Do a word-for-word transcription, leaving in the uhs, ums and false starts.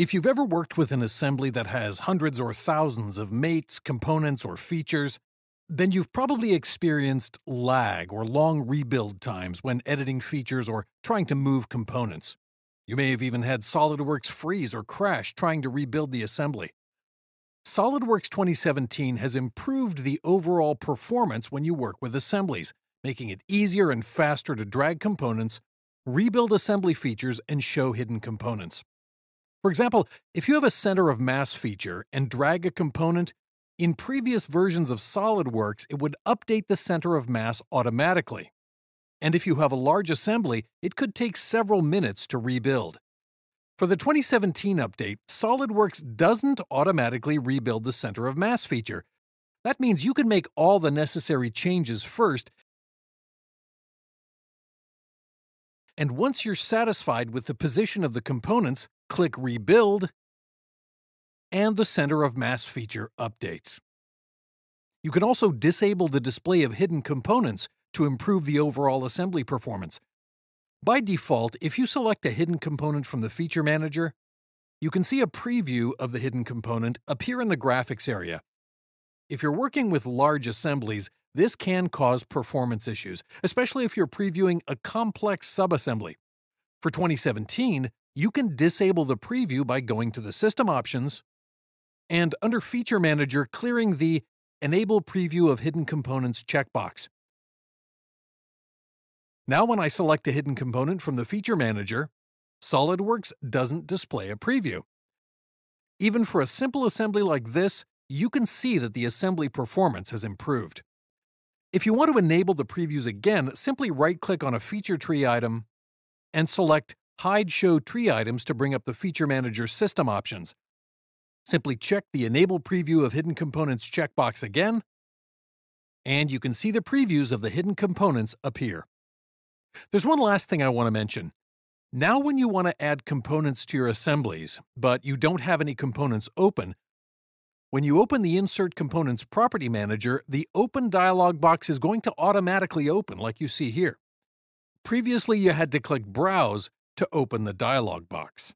If you've ever worked with an assembly that has hundreds or thousands of mates, components, or features, then you've probably experienced lag or long rebuild times when editing features or trying to move components. You may have even had SOLIDWORKS freeze or crash trying to rebuild the assembly. SOLIDWORKS twenty seventeen has improved the overall performance when you work with assemblies, making it easier and faster to drag components, rebuild assembly features, and show hidden components. For example, if you have a center of mass feature and drag a component, in previous versions of SOLIDWORKS, it would update the center of mass automatically. And if you have a large assembly, it could take several minutes to rebuild. For the twenty seventeen update, SOLIDWORKS doesn't automatically rebuild the center of mass feature. That means you can make all the necessary changes first, and once you're satisfied with the position of the components, click Rebuild, and the Center of Mass feature updates. You can also disable the display of hidden components to improve the overall assembly performance. By default, if you select a hidden component from the Feature Manager, you can see a preview of the hidden component appear in the graphics area. If you're working with large assemblies, this can cause performance issues, especially if you're previewing a complex subassembly. For twenty seventeen, you can disable the preview by going to the System Options and under Feature Manager clearing the Enable Preview of Hidden Components checkbox. Now when I select a hidden component from the Feature Manager, SOLIDWORKS doesn't display a preview. Even for a simple assembly like this, you can see that the assembly performance has improved. If you want to enable the previews again, simply right-click on a feature tree item and select Hide Show Tree Items to bring up the Feature Manager System Options. Simply check the Enable Preview of Hidden Components checkbox again, and you can see the previews of the hidden components appear. There's one last thing I want to mention. Now when you want to add components to your assemblies, but you don't have any components open, when you open the Insert Components Property Manager, the Open dialog box is going to automatically open like you see here. Previously, you had to click Browse to open the dialog box.